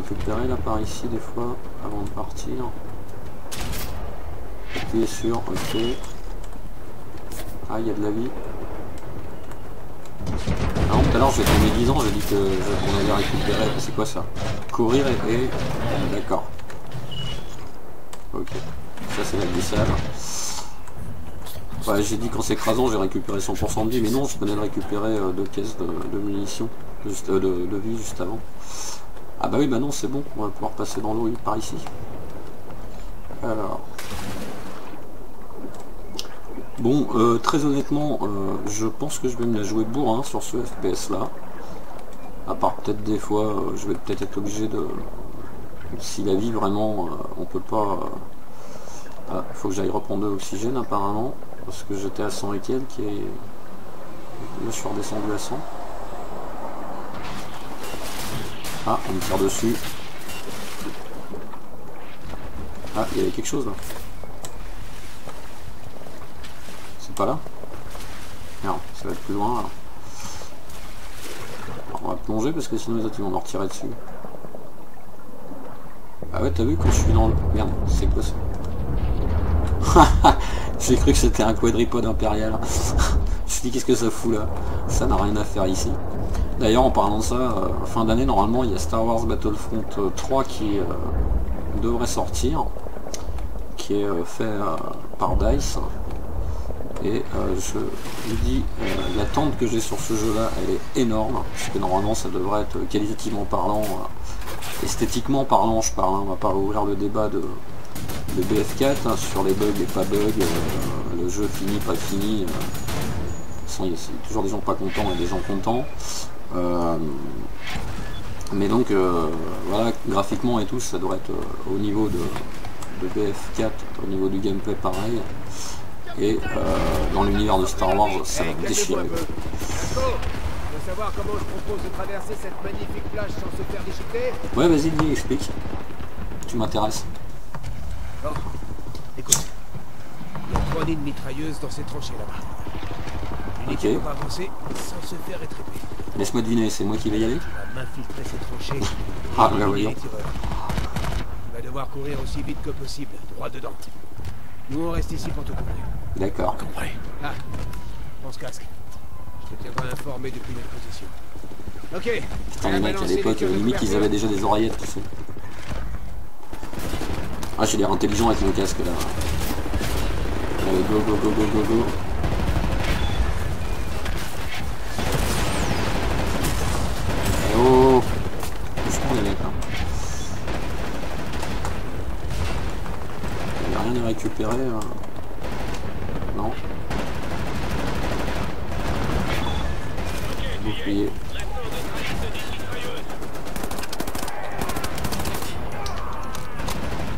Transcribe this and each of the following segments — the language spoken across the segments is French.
récupérer là par ici des fois avant de partir. Appuyez sur OK. Ah, il y a de la vie. Ah non, tout à l'heure j'étais médisant, j'ai dit qu'on allait récupérer. C'est quoi ça? Courir et... D'accord. Ok. Ça c'est la glissade. Ouais, j'ai dit qu'en s'écrasant j'ai récupéré 100% de vie, mais non, je venais de récupérer deux caisses de munitions, juste, de vie juste avant. Ah bah oui, bah non, c'est bon, on va pouvoir passer dans l'eau par ici. Alors... Bon, très honnêtement, je pense que je vais me la jouer bourrin sur ce FPS là. À part peut-être des fois, je vais peut-être être obligé de... Si la vie vraiment, on peut pas... Ah, faut que j'aille reprendre de l'oxygène apparemment, parce que j'étais à 100 et quelques et... Là je suis redescendu à 100. Ah, on me tire dessus. Ah, il y avait quelque chose là. Là. Non, ça va être plus loin. Alors. Alors, on va plonger parce que sinon les autres ils vont me retirer dessus. Ah ouais, t'as vu quand je suis dans le... Merde, c'est quoi ça? J'ai cru que c'était un quadripode impérial. Je me suis dit qu'est-ce que ça fout là? Ça n'a rien à faire ici. D'ailleurs en parlant de ça, fin d'année normalement il y a Star Wars Battlefront 3 qui devrait sortir. Qui est fait par DICE. Et je vous dis, l'attente que j'ai sur ce jeu là, elle est énorme, parce que normalement ça devrait être qualitativement parlant, esthétiquement parlant je parle, hein, on va pas ouvrir le débat de BF4 hein, sur les bugs et pas bugs, le jeu fini, pas fini, il y a toujours des gens pas contents et des gens contents. Mais donc voilà, graphiquement et tout, ça devrait être au niveau de BF4, au niveau du gameplay pareil. Et dans l'univers de Star Wars, ça va me déchirer. Ouais, vas-y, dis, explique. Tu m'intéresses. Bon, écoute. Il y a trois lignes mitrailleuses dans ces tranchées là-bas. L'unité va avancer sans se faire étriper. Laisse-moi deviner, c'est moi qui vais y aller. Tu vas m'infiltrer ces tranchées. Ah, là, voyons. Tu vas devoir courir aussi vite que possible, droit dedans. Nous, on reste ici pour te couvrir. D'accord. Compris. Ah, prends ce casque. Je te tiendrai informé depuis notre position. Ok. Putain, les mecs, à l'époque, limite, ils avaient déjà des oreillettes, tu sais. Ah, j'ai l'air intelligent avec mon casque, là. Allez, go, go, go, go, go, go. Oh. Je prends les mecs, là. Rien à récupérer non bouclier.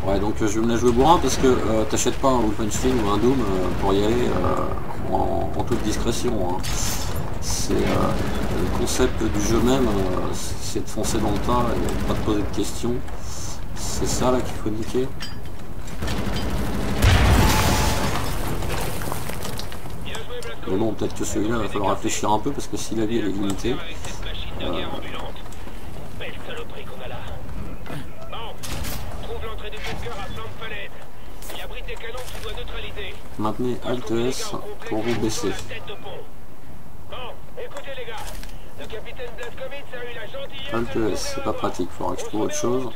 Ouais, donc je vais me la jouer bourrin parce que t'achètes pas un OpenStream ou un Doom pour y aller en toute discrétion hein. C'est le concept du jeu même, c'est de foncer dans le tas et pas de poser de questions. C'est ça là qu'il faut niquer. Mais bon, peut-être que celui-là, il va falloir réfléchir un peu, parce que si la vie elle est limitée... Maintenez ALT-S pour vous baisser. ALT-S, c'est pas pratique, il faudra que je trouve autre chose.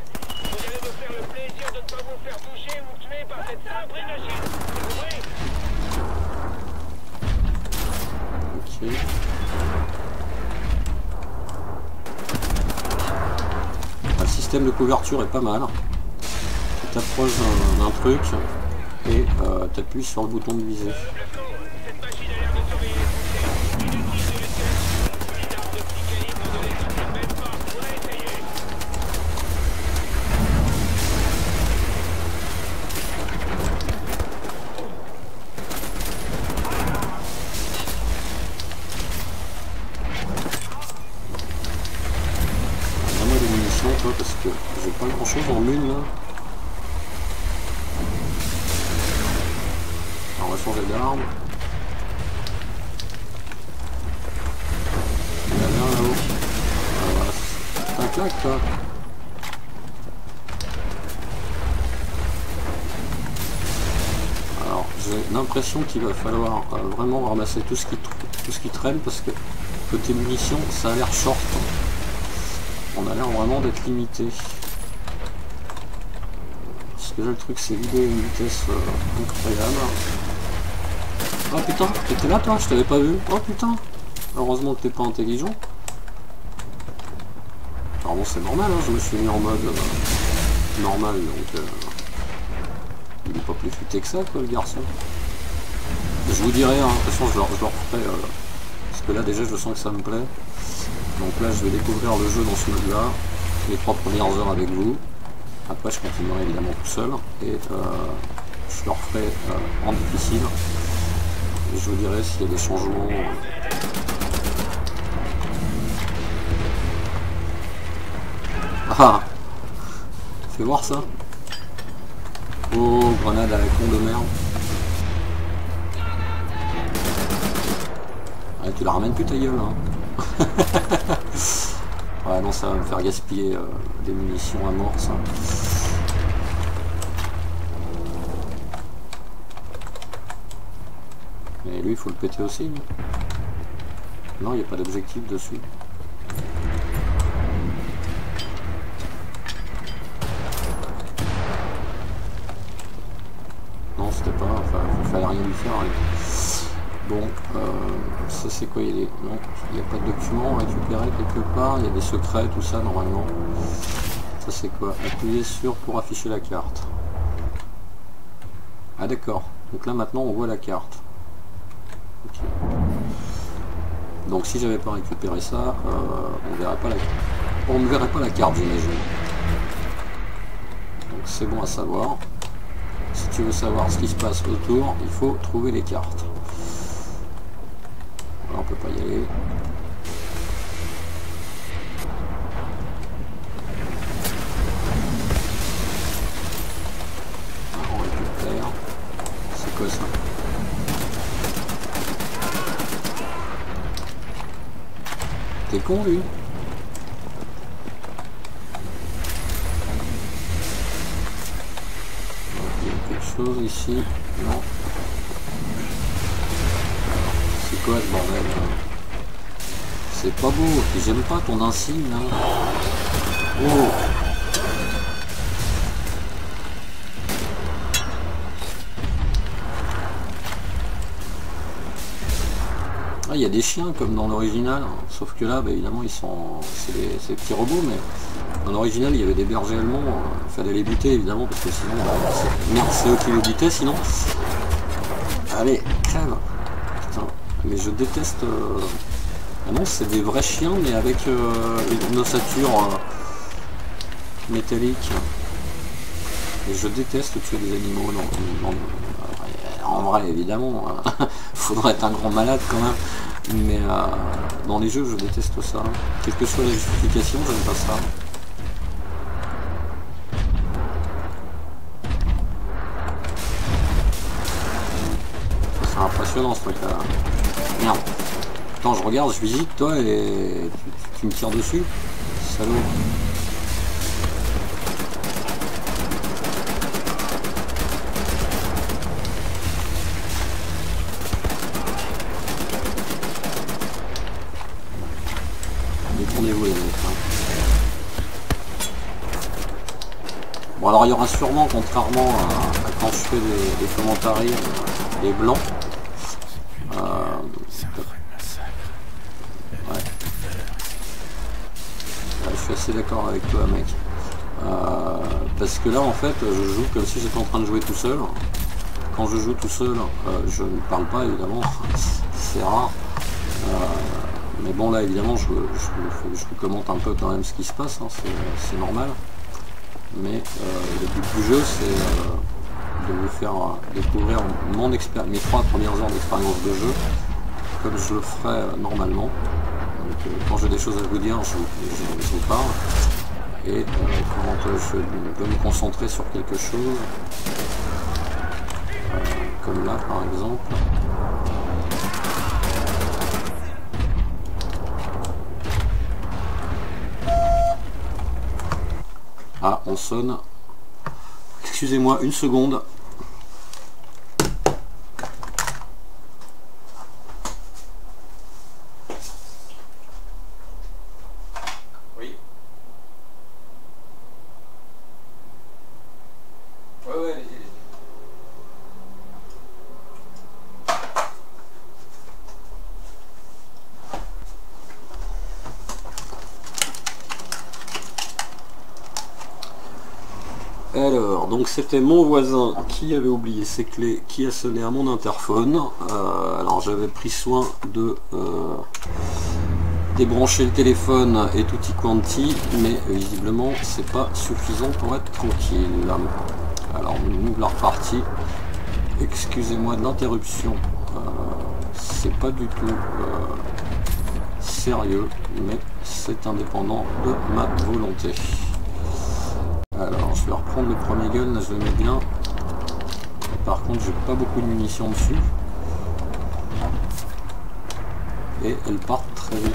Okay. Le système de couverture est pas mal. Tu t'approches d'un truc et tu appuies sur le bouton de visée. Parce que j'ai pas grand chose en mine là. Alors on va changer d'arme. Il y en a un là-haut. Ah, voilà. C'est un claque là. j'ai l'impression qu'il va falloir vraiment ramasser tout ce qui traîne, parce que côté munitions, ça a l'air short. On a l'air vraiment d'être limité. Parce que là, le truc, c'est vidé à une vitesse incroyable. Oh putain, t'étais là toi, je t'avais pas vu. Oh putain, heureusement que t'es pas intelligent. Alors bon, c'est normal, hein, je me suis mis en mode normal, donc il est pas plus futé que ça, quoi, le garçon. Je vous dirai, hein, de toute façon, je leur ferai, parce que là, déjà, je sens que ça me plaît. Donc là, je vais découvrir le jeu dans ce mode-là, les 3 premières heures avec vous. Après, je continuerai évidemment tout seul, et je leur ferai en difficile. Et je vous dirai s'il y a des changements. Ah, fais voir ça. Oh, grenade à la con de merde. Ouais, tu la ramènes plus ta gueule, hein. Ouais, non, ça va me faire gaspiller des munitions à mort, ça. Mais lui, il faut le péter aussi, lui. Non, il n'y a pas d'objectif dessus. Bon, ça c'est quoi, il y a pas de documents récupérés quelque part, il y a des secrets, tout ça normalement. Ça c'est quoi? Appuyez sur pour afficher la carte. Ah d'accord, donc là maintenant on voit la carte. Okay. Donc si j'avais pas récupéré ça, on ne verrait pas la carte, j'imagine. Donc c'est bon à savoir. Si tu veux savoir ce qui se passe autour, il faut trouver les cartes. On peut pas y aller. On récupère. C'est quoi ça? T'es con lui? Il y a quelque chose ici? Non. C'est quoi ce bordel? C'est pas beau, j'aime pas ton insigne là. Oh. Ah, il y a des chiens comme dans l'original, hein. Sauf que là, bah, évidemment, ils sont... c'est des petits robots, mais dans l'original, il y avait des bergers allemands, il fallait les buter évidemment, parce que sinon, merde, c'est eux qui les butaient, sinon... Allez, crève. Mais je déteste... Ah non, c'est des vrais chiens, mais avec une ossature métallique. Et je déteste tuer des animaux. En vrai, évidemment, faudrait être un grand malade quand même. Mais dans les jeux, je déteste ça. Quelle que soit la justification, j'aime pas ça. C'est impressionnant ce truc là. Merde. Attends, je regarde, je visite, toi, et tu me tires dessus. Salaud. Détournez-vous, les mecs. Bon, alors, il y aura sûrement, contrairement à quand je fais des commentaires, des blancs. D'accord avec toi mec, parce que là en fait je joue comme si j'étais en train de jouer tout seul. Quand je joue tout seul, je ne parle pas évidemment, c'est rare, mais bon là évidemment je vous commente un peu quand même ce qui se passe, hein, c'est normal, mais le but du jeu c'est de vous faire découvrir mes 3 premières heures d'expérience de jeu comme je le ferai normalement. Donc, quand j'ai des choses à vous dire, je vous parle. Et quand je dois me concentrer sur quelque chose, comme là par exemple. Ah, on sonne. Excusez-moi, une seconde. Alors, donc c'était mon voisin qui avait oublié ses clés, qui a sonné à mon interphone. Alors j'avais pris soin de débrancher le téléphone et tutti quanti, mais visiblement c'est pas suffisant pour être tranquille. Alors on ouvre la repartie. Excusez-moi de l'interruption, c'est pas du tout sérieux, mais c'est indépendant de ma volonté. Alors je vais reprendre le premier gun, là je le mets bien. Par contre j'ai pas beaucoup de munitions dessus. Et elles partent très vite.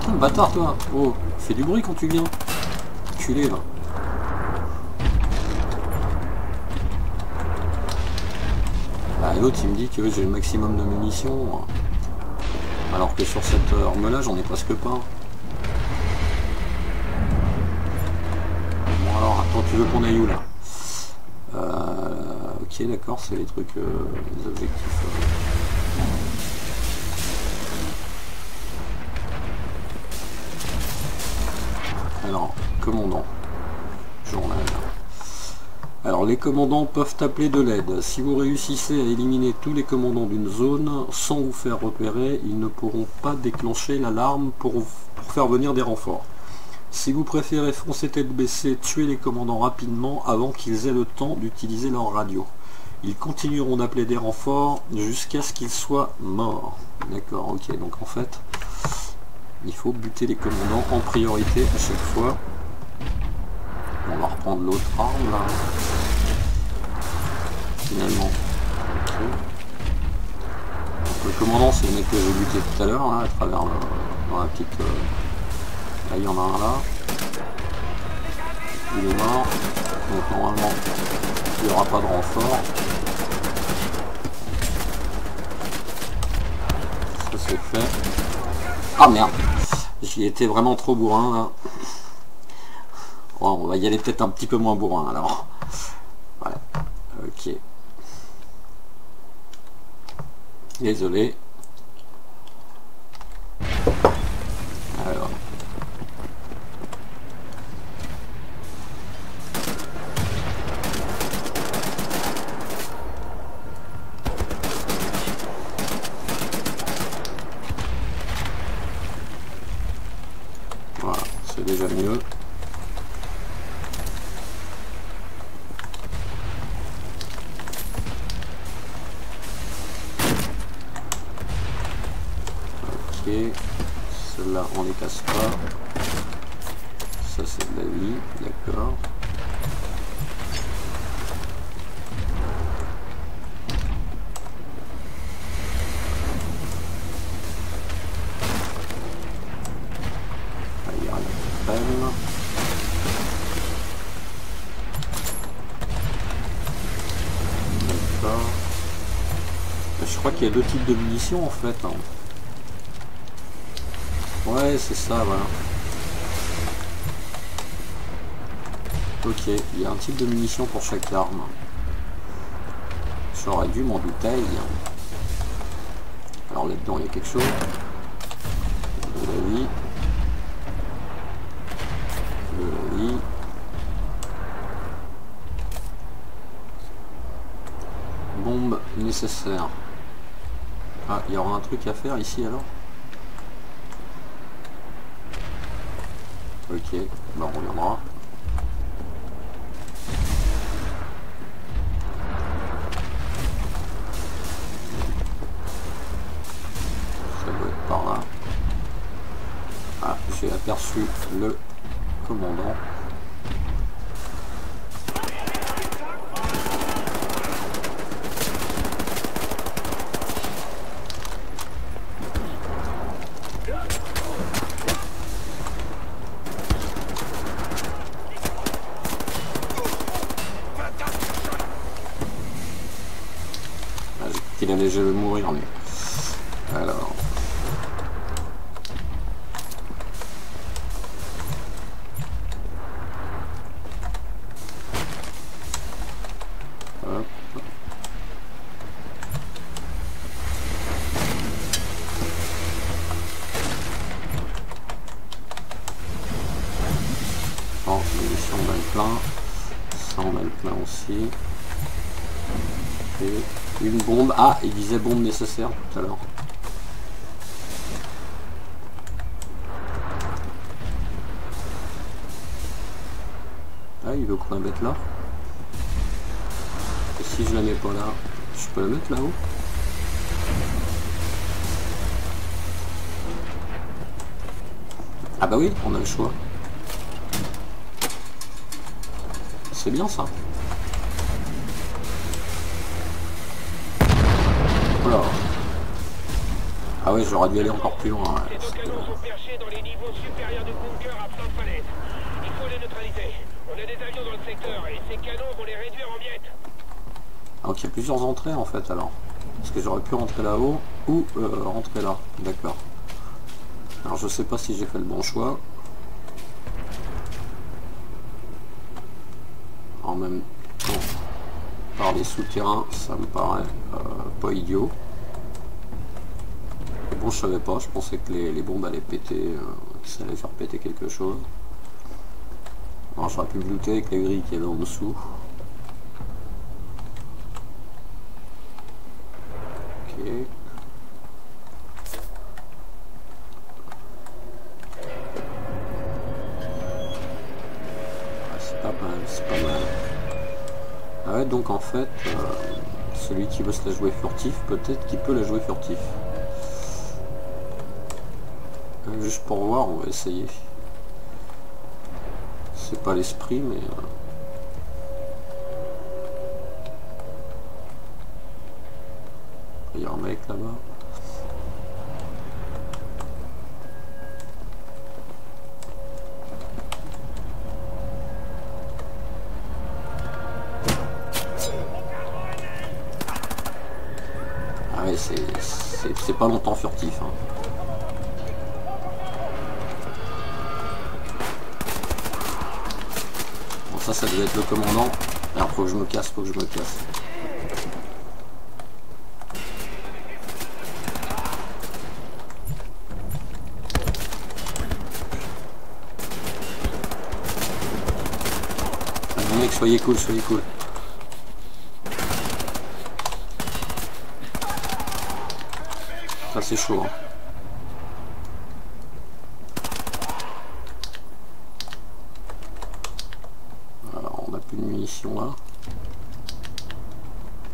Putain le bâtard toi. Oh, fais du bruit quand tu viens. Culé là. Ah, l'autre il me dit que j'ai le maximum de munitions. Alors que sur cette arme là j'en ai presque pas. Tu veux qu'on aille où là? Ok d'accord, c'est les trucs, les objectifs. Alors, commandant. Journal. Alors les commandants peuvent appeler de l'aide. Si vous réussissez à éliminer tous les commandants d'une zone sans vous faire repérer, ils ne pourront pas déclencher l'alarme pour faire venir des renforts. Si vous préférez foncer tête baissée, tuer les commandants rapidement avant qu'ils aient le temps d'utiliser leur radio. Ils continueront d'appeler des renforts jusqu'à ce qu'ils soient morts. D'accord, ok, donc en fait, il faut buter les commandants en priorité à chaque fois. On va reprendre l'autre arme là. Finalement. Okay. Donc, le commandant, c'est le mec que j'ai buté tout à l'heure, à travers dans la petite... Là, il y en a un là. Il est mort. Donc normalement, il n'y aura pas de renfort. Ça c'est fait. Ah merde, j'y étais vraiment trop bourrin là. Bon, on va y aller peut-être un petit peu moins bourrin alors. Voilà. Ok. Désolé. Alors. Déjà mieux. Ok, celle-là on les casse pas. Ça c'est de la vie, d'accord. Il y a deux types de munitions en fait. Ouais, c'est ça, voilà. Ok, il y a un type de munition pour chaque arme. J'aurais dû m'en douter. Alors là-dedans, il y a quelque chose. De la vie. De la vie. Bombe nécessaire. Ah, il y aura un truc à faire ici alors. Ok, bah on reviendra. Ça doit être par là. Ah, j'ai aperçu le commandant. Je vais mourir mais alors hop. Bon, les munitions, on a plein. ça on a le plein aussi. Et une bombe. Ah, il disait bombe nécessaire tout à l'heure. Ah, il veut qu'on la mette là. Et si je la mets pas là, je peux la mettre là-haut. Ah bah oui, on a le choix. C'est bien ça. Voilà. Ah ouais, j'aurais dû aller encore plus loin. Ouais. Ces deux canons sont perchés dans les niveaux supérieurs du bunker à plein de palettes. Il faut les neutraliser. On a des avions dans le secteur et ces canons vont les réduire en miettes. Donc il y a plusieurs entrées en fait alors. Parce que j'aurais pu rentrer là-haut ou rentrer là. D'accord. Alors je sais pas si j'ai fait le bon choix. En même temps, par les souterrains, ça me paraît pas idiot. Mais bon, je savais pas, je pensais que les bombes allaient péter, que ça allait faire péter quelque chose. Alors j'aurais pu me douter avec les grilles qu'il y avait en dessous. Ok. C'est pas mal. Ah ouais, donc en fait, celui qui veut se la jouer furtif, peut-être qu'il peut la jouer furtif. Juste pour voir, on va essayer. C'est pas l'esprit, mais... Il y a un mec là-bas. C'est pas longtemps furtif. Hein. Bon, ça devait être le commandant. Alors, faut que je me casse, faut que je me casse. Allez, mec, soyez cool, soyez cool. Ça c'est chaud. Hein. Alors on n'a plus de munitions là.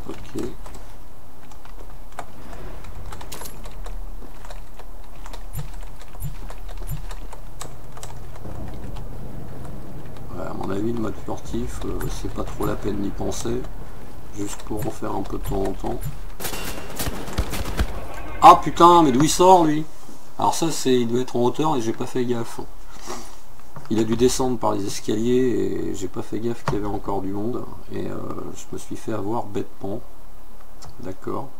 Ok. Ouais, à mon avis le mode furtif, c'est pas trop la peine d'y penser. Juste pour en faire un peu de temps en temps. Ah putain, mais d'où il sort lui? Alors ça c'est, il doit être en hauteur et j'ai pas fait gaffe. Il a dû descendre par les escaliers et j'ai pas fait gaffe qu'il y avait encore du monde. Et je me suis fait avoir bêtement. D'accord.